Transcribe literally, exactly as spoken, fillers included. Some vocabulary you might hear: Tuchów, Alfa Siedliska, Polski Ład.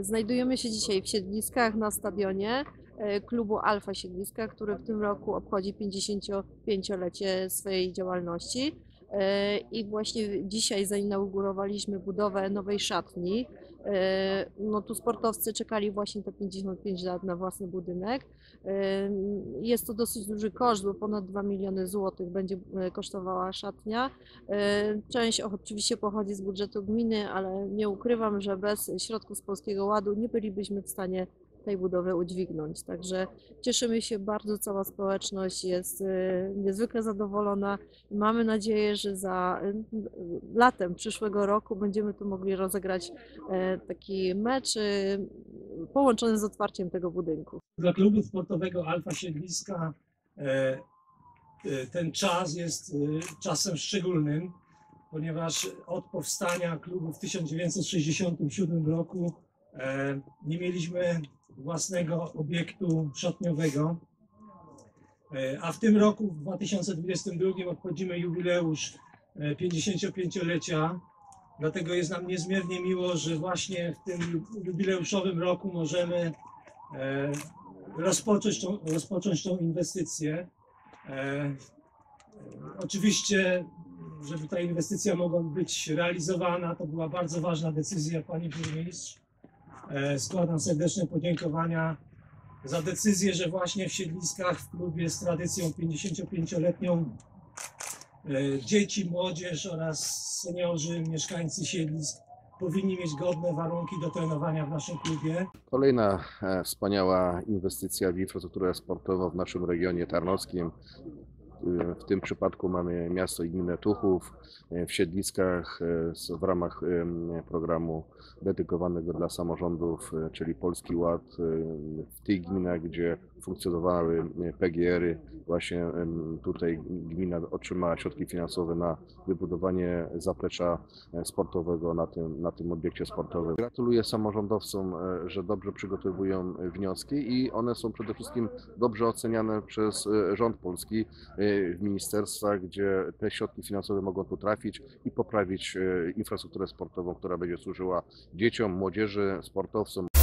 Znajdujemy się dzisiaj w Siedliskach na stadionie klubu Alfa Siedliska, który w tym roku obchodzi pięćdziesięciopięciolecie swojej działalności. I właśnie dzisiaj zainaugurowaliśmy budowę nowej szatni. No tu sportowcy czekali właśnie te pięćdziesiąt pięć lat na własny budynek. Jest to dosyć duży koszt, bo ponad dwa miliony złotych będzie kosztowała szatnia. Część oczywiście pochodzi z budżetu gminy, ale nie ukrywam, że bez środków z Polskiego Ładu nie bylibyśmy w stanie tej budowy udźwignąć. Także cieszymy się bardzo, cała społeczność jest niezwykle zadowolona. Mamy nadzieję, że za latem przyszłego roku będziemy tu mogli rozegrać taki mecz połączony z otwarciem tego budynku. Dla klubu sportowego Alfa Siedliska ten czas jest czasem szczególnym, ponieważ od powstania klubu w tysiąc dziewięćset sześćdziesiątym siódmym roku nie mieliśmy własnego obiektu szatniowego, a w tym roku, w dwa tysiące dwudziestym drugim, obchodzimy jubileusz pięćdziesięciopięciolecia. Dlatego jest nam niezmiernie miło, że właśnie w tym jubileuszowym roku możemy rozpocząć tą, rozpocząć tą inwestycję. Oczywiście, żeby ta inwestycja mogła być realizowana, to była bardzo ważna decyzja pani burmistrz. Składam serdeczne podziękowania za decyzję, że właśnie w Siedliskach, w klubie z tradycją pięćdziesięciopięcioletnią, dzieci, młodzież oraz seniorzy, mieszkańcy Siedlisk powinni mieć godne warunki do trenowania w naszym klubie. Kolejna wspaniała inwestycja w infrastrukturę sportową w naszym regionie tarnowskim. W tym przypadku mamy miasto i gminę Tuchów w Siedliskach w ramach programu dedykowanego dla samorządów, czyli Polski Ład, w tych gminach, gdzie funkcjonowały P G ery. Właśnie tutaj gmina otrzymała środki finansowe na wybudowanie zaplecza sportowego na tym, na tym obiekcie sportowym. Gratuluję samorządowcom, że dobrze przygotowują wnioski i one są przede wszystkim dobrze oceniane przez rząd polski w ministerstwach, gdzie te środki finansowe mogą tu trafić i poprawić infrastrukturę sportową, która będzie służyła dzieciom, młodzieży, sportowcom.